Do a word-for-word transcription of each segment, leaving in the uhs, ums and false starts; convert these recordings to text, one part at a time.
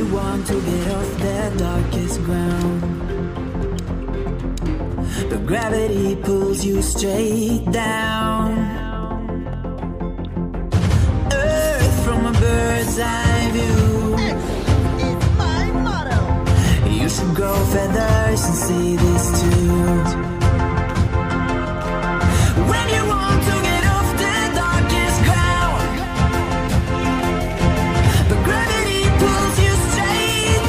anyone to get off their darkest ground. But gravity pulls you straight down. Earth, from a bird's eye view. Earth is my motto. You should grow feathers and see this too. When you want to get off that darkest ground, gravity pulls you straight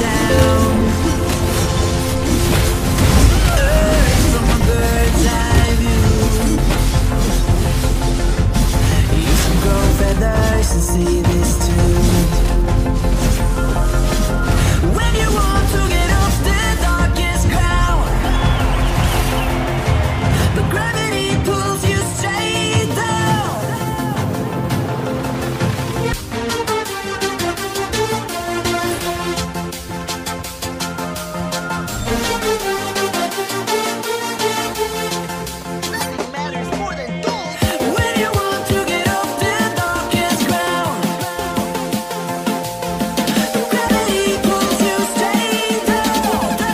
down. Earth, from a bird's eye view. You should grow feathers and see this too. When you want to get off that darkest ground, the gravity pulls you straight down. Nothing matters more than gold. When you want to get off the darkest ground, the gravity pulls you straight down. Da,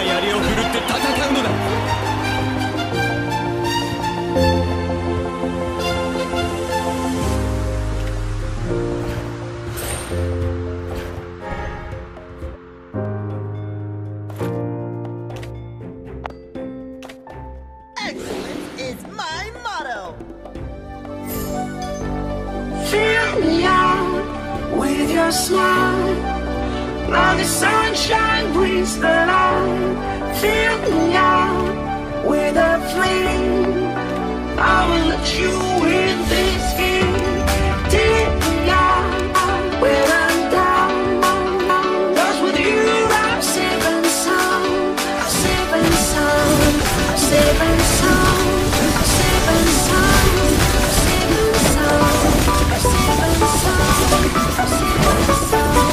da, da, da, down. Clear sky. Excellence is my motto. Fill me out with your smile. Now the sunshine brings the light. Fill me out with a flame. I will let you in this game. Dig me out with a down. Cause with you I'm safe and sound. I'm safe and sound. I'm safe and sound. I'm safe and sound. I'm safe and sound. I'm safe and sound. I'm safe and sound. I'm safe and sound.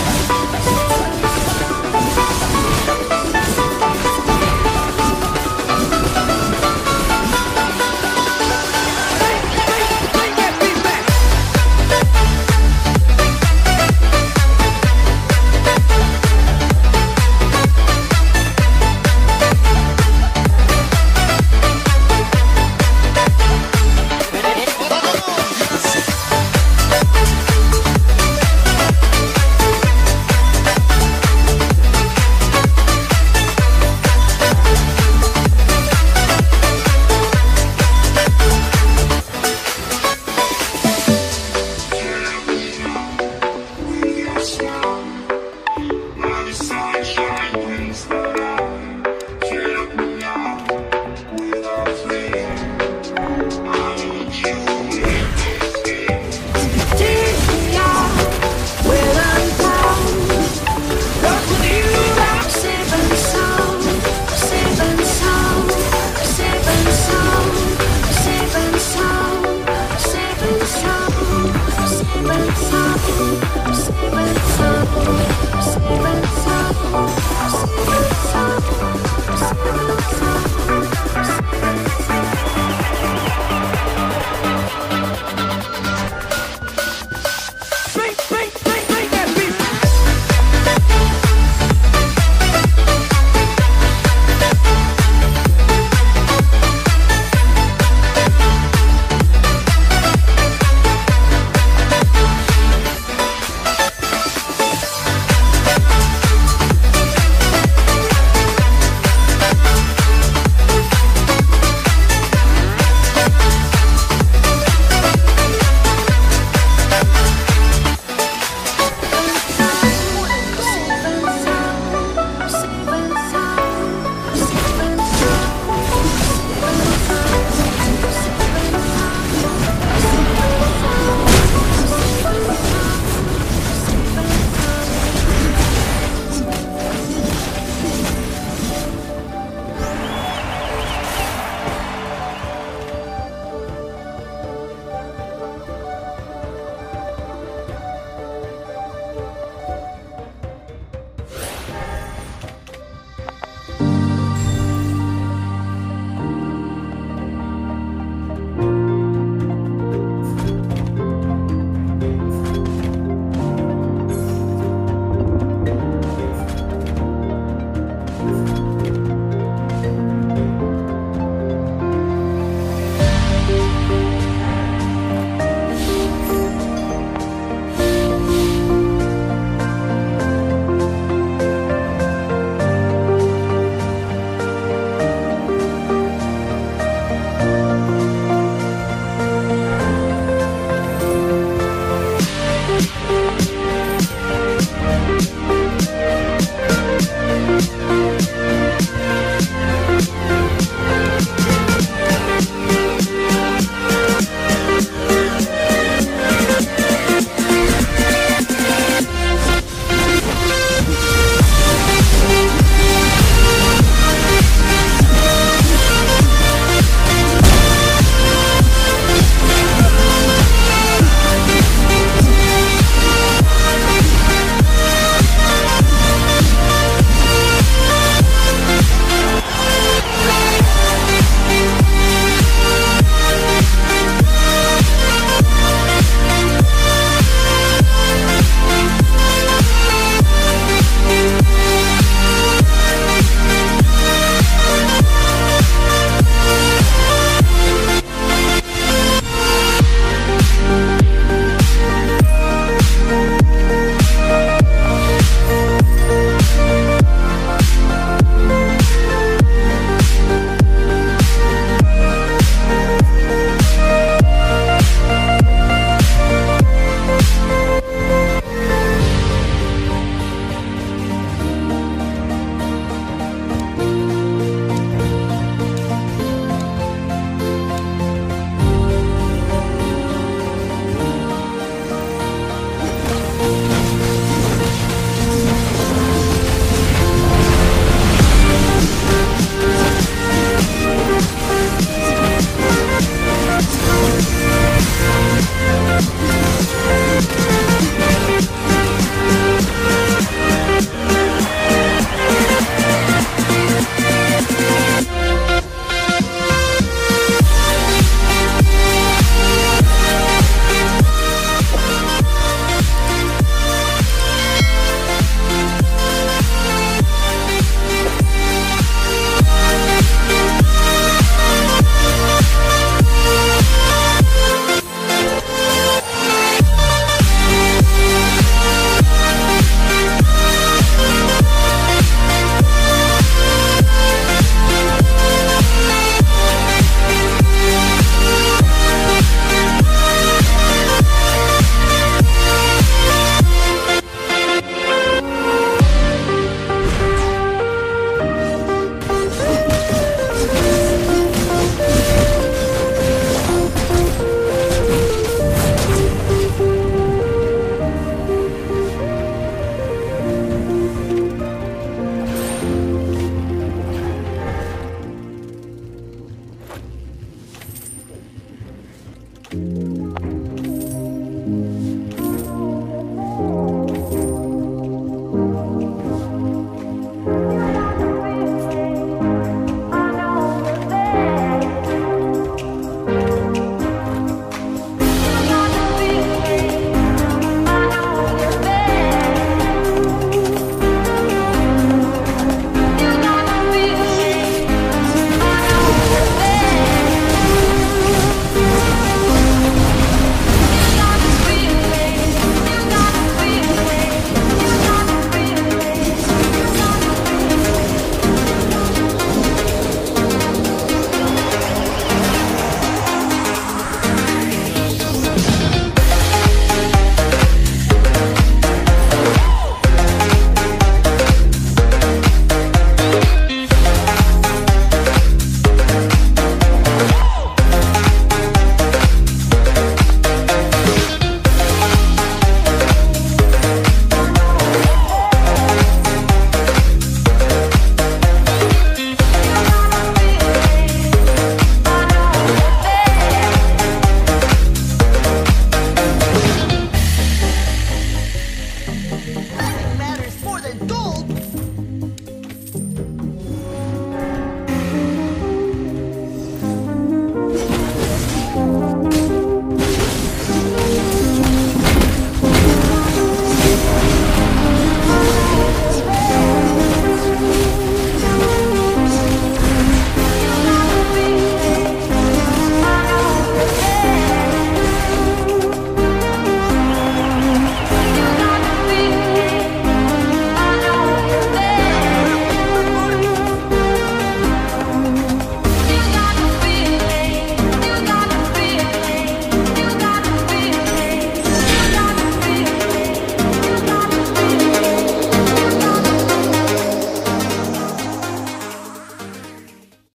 Hey, hey.